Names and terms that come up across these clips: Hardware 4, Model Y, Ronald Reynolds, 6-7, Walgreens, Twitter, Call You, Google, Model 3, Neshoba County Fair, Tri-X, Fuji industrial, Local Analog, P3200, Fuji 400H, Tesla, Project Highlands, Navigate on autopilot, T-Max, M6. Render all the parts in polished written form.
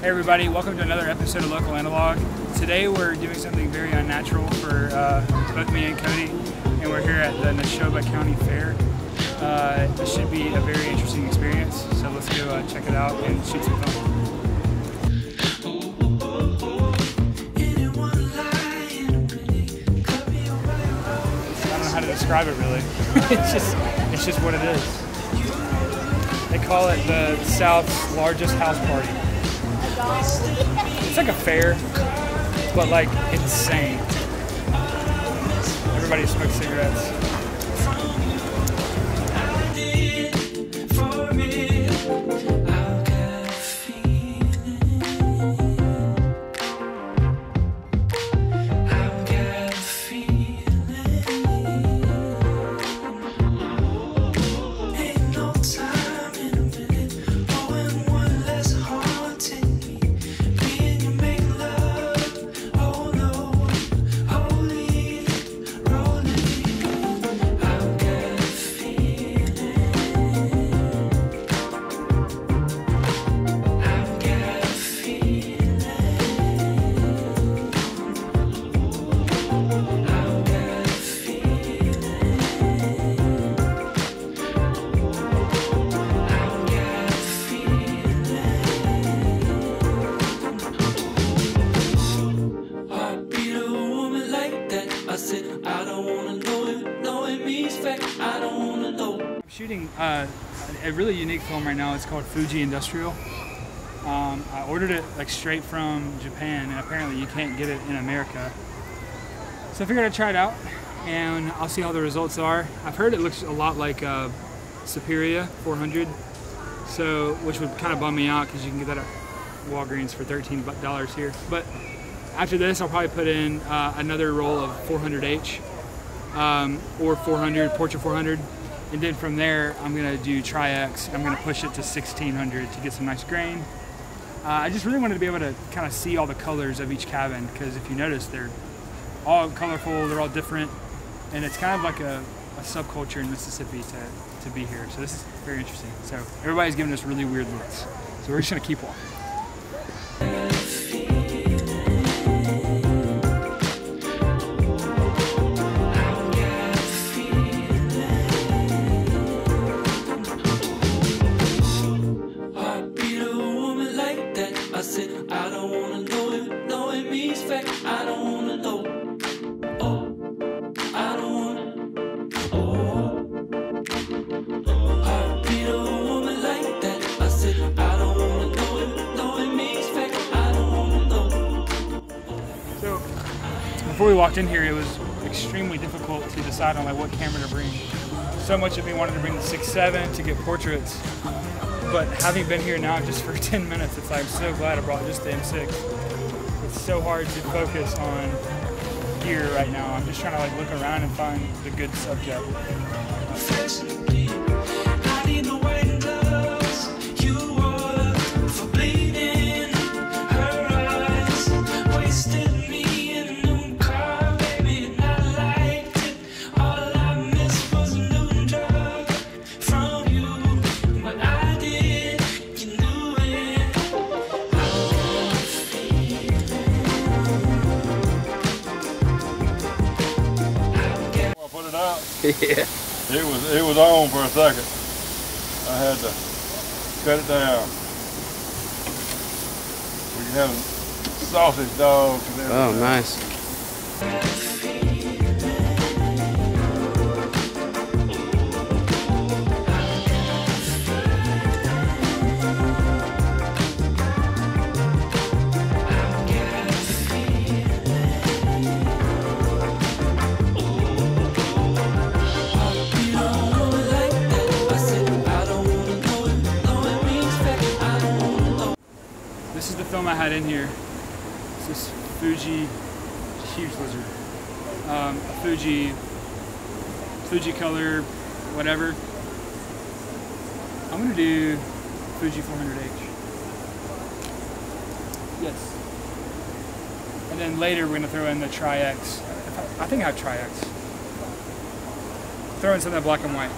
Hey everybody, welcome to another episode of Local Analog. Today we're doing something very unnatural for both me and Cody, and we're here at the Neshoba County Fair. This should be a very interesting experience, so let's go check it out and shoot some film. I don't know how to describe it really. it's just what it is. They call it the South's largest house party. It's like a fair, but like insane. Everybody smokes cigarettes. I'm shooting a really unique film right now. It's called Fuji Industrial. I ordered it like straight from Japan, and apparently you can't get it in America. So I figured I'd try it out, and I'll see how the results are. I've heard it looks a lot like Superior 400, so which would kind of bum me out because you can get that at Walgreens for $13 here. But after this, I'll probably put in another roll of 400H. Or 400, portrait 400, and then from there I'm gonna do Tri-X. I'm gonna push it to 1600 to get some nice grain. I just really wanted to be able to kind of see all the colors of each cabin, because if you notice, they're all colorful, they're all different, and it's kind of like a subculture in Mississippi to be here. So this is very interesting. So everybody's giving us really weird looks, so we're just gonna keep walking. Before we walked in here, it was extremely difficult to decide on like what camera to bring. So much of me wanted to bring the 6-7 to get portraits, but having been here now just for 10 minutes, it's like I'm so glad I brought just the M6. It's so hard to focus on gear right now. I'm just trying to like look around and find the good subject. Yeah. It was on for a second. I had to cut it down. We can have sausage dogs and everything. Oh, nice. This is the film I had in here. It's this Fuji, huge lizard, Fuji color, whatever. I'm gonna do Fuji 400H. Yes. And then later we're gonna throw in the Tri-X. I think I have Tri-X. Throw in some of that black and white.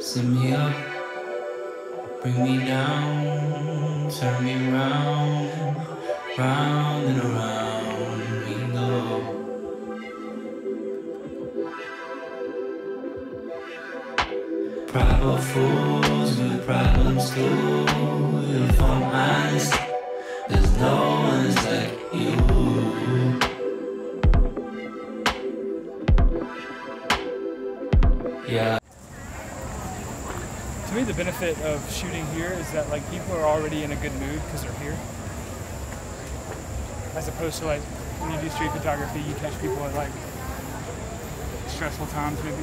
Set me up, bring me down, turn me round, round and around we go. Proper fools with problems too. If I'm honest, there's no one's like you. To me, the benefit of shooting here is that like people are already in a good mood because they're here, as opposed to like when you do street photography, you catch people at like stressful times maybe.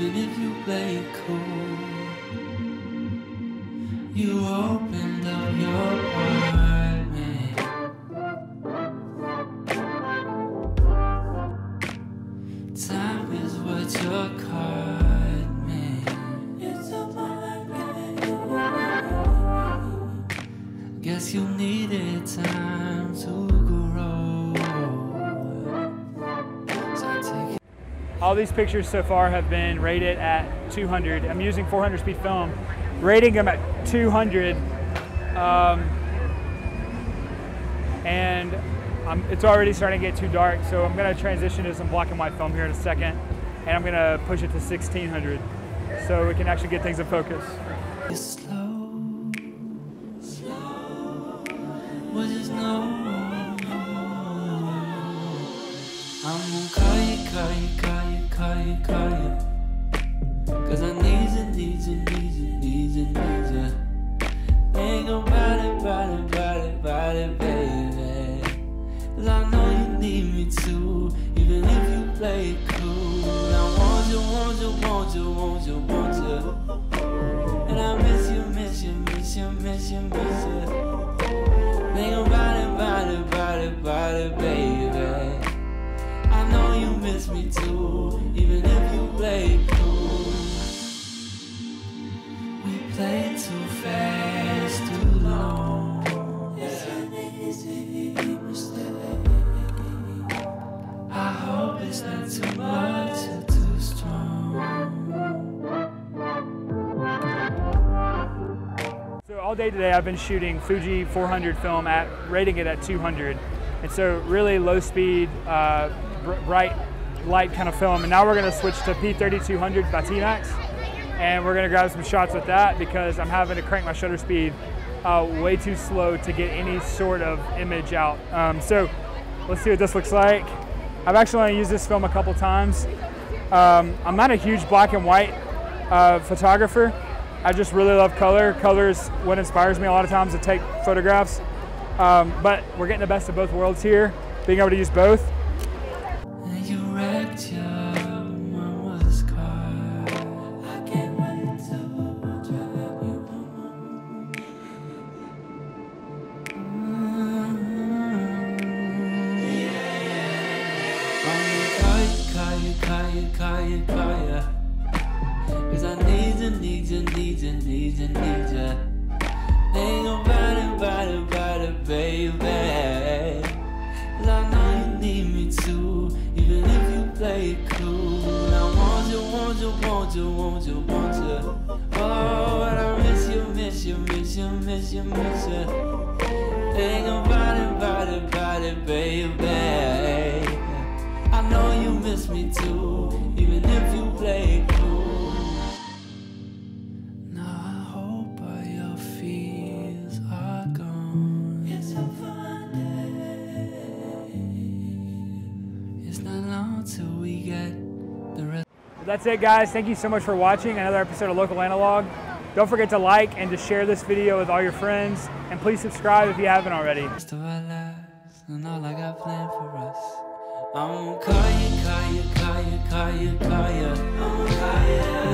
Even if you play it cool, you opened up your apartment. Time is what your card meant. It's a moment. Guess you needed time to grow. All these pictures so far have been rated at 200. I'm using 400 speed film, rating them at 200. It's already starting to get too dark, so I'm gonna transition to some black and white film here in a second, and I'm gonna push it to 1600 so we can actually get things in focus. Slow, slow, we'll just know. I'm gonna call you, 'cause I needs it. Ain't gon' ride it, baby. 'Cause I know you need me too, even if you play it cool. I want you, and I miss you. Ain't gon' ride it, baby. I know you miss me too, even if you play cool. We play too fast, too long. It's an easy mistake. I hope it's not too much or too strong. So all day today I've been shooting Fuji 400 film at rating it at 200. And so really low speed, bright light kind of film, and now we're going to switch to P3200 by T-Max, and we're going to grab some shots with that because I'm having to crank my shutter speed way too slow to get any sort of image out. So let's see what this looks like. I've actually only used this film a couple times. I'm not a huge black and white photographer. I just really love color. Color is what inspires me a lot of times to take photographs, but we're getting the best of both worlds here, being able to use both. call ya. Cause I need ya. Ain't nobody, baby. Cause I know you need me too, even if you play it cool. I want you. Oh, and I miss you. Ain't nobody, baby. I know you miss me too, even if you play it cool. Now I hope all your fears are gone. It's a fun day. It's not long till we get the rest. That's it, guys. Thank you so much for watching another episode of Local Analog. Don't forget to like and to share this video with all your friends, and please subscribe if you haven't already. Rest of our lives and all I got planned for us. I'm gonna call ya.